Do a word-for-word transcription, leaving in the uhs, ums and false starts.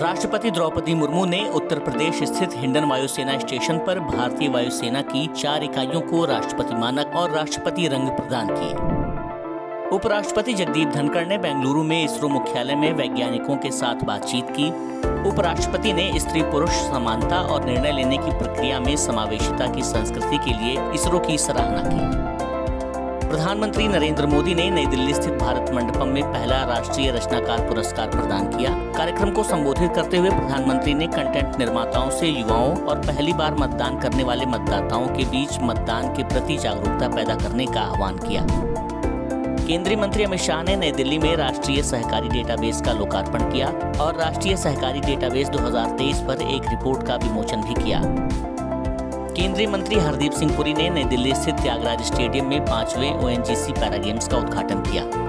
राष्ट्रपति द्रौपदी मुर्मू ने उत्तर प्रदेश स्थित हिंडन वायुसेना स्टेशन पर भारतीय वायुसेना की चार इकाइयों को राष्ट्रपति मानक और राष्ट्रपति रंग प्रदान किए। उपराष्ट्रपति जगदीप धनखड़ ने बेंगलुरु में इसरो मुख्यालय में वैज्ञानिकों के साथ बातचीत की। उपराष्ट्रपति ने स्त्री पुरुष समानता और निर्णय लेने की प्रक्रिया में समावेशिता की संस्कृति के लिए इसरो की सराहना की। प्रधानमंत्री नरेंद्र मोदी ने नई दिल्ली स्थित भारत मंडपम में पहला राष्ट्रीय रचनाकार पुरस्कार प्रदान किया। कार्यक्रम को संबोधित करते हुए प्रधानमंत्री ने कंटेंट निर्माताओं से युवाओं और पहली बार मतदान करने वाले मतदाताओं के बीच मतदान के प्रति जागरूकता पैदा करने का आह्वान किया। केंद्रीय मंत्री अमित शाह ने नई दिल्ली में राष्ट्रीय सहकारी डेटाबेस का लोकार्पण किया और राष्ट्रीय सहकारी डेटाबेस दो हजार तेईस पर एक रिपोर्ट का विमोचन भी किया। केंद्रीय मंत्री हरदीप सिंह पुरी ने नई दिल्ली स्थित त्यागराज स्टेडियम में पांचवें O N G C para games का उद्घाटन किया।